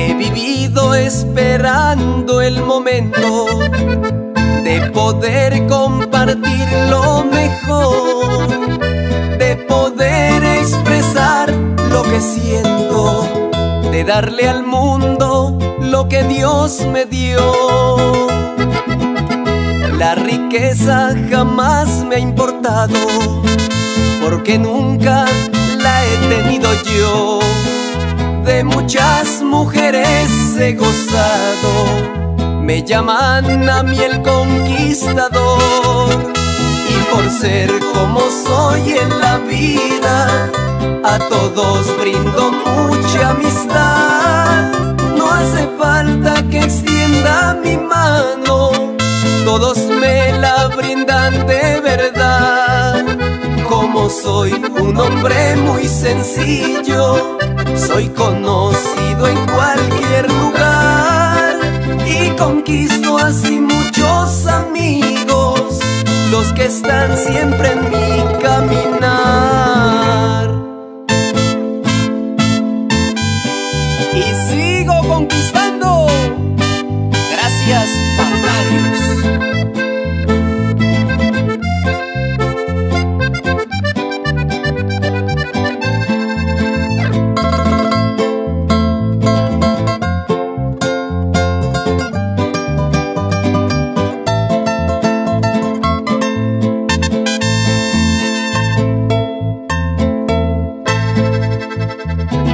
He vivido esperando el momento de poder compartir lo mejor, de poder expresar lo que siento, de darle al mundo lo que Dios me dio. La riqueza jamás me ha importado, porque nunca la he tenido yo. De muchas mujeres he gozado, me llaman a mí el conquistador. Y por ser como soy en la vida, a todos brindo mucha amistad. No hace falta que extienda mi mano, todos me la brindan de verdad. Como soy un hombre muy sencillo, soy conocido en cualquier lugar y conquisto así muchos amigos, los que están siempre en mi caminar. Y sigo conquistando. Gracias, papá Dios.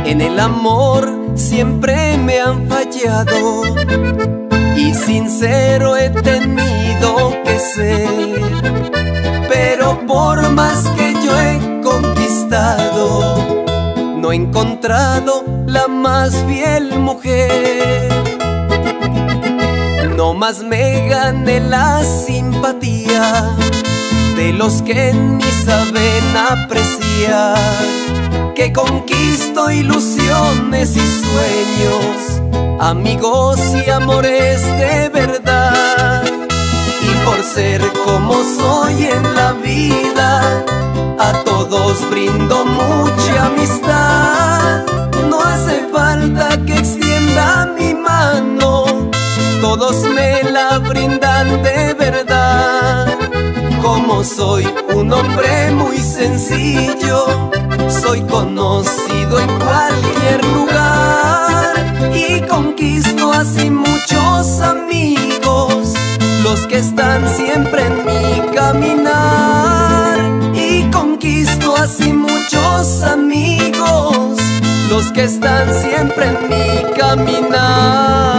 En el amor siempre me han fallado y sincero he tenido que ser. Pero por más que yo he conquistado, no he encontrado la más fiel mujer. No más me gané la simpatía de los que ni saben apreciar. Que conquisto ilusiones y sueños, amigos y amores de verdad. Y por ser como soy en la vida, a todos brindo mucha amistad. No hace falta que extienda mi mano, todos me la brindan de verdad. Como soy un hombre muy sencillo, soy conocido en cualquier lugar y conquisto así muchos amigos, los que están siempre en mi caminar. Y conquisto así muchos amigos, los que están siempre en mi caminar.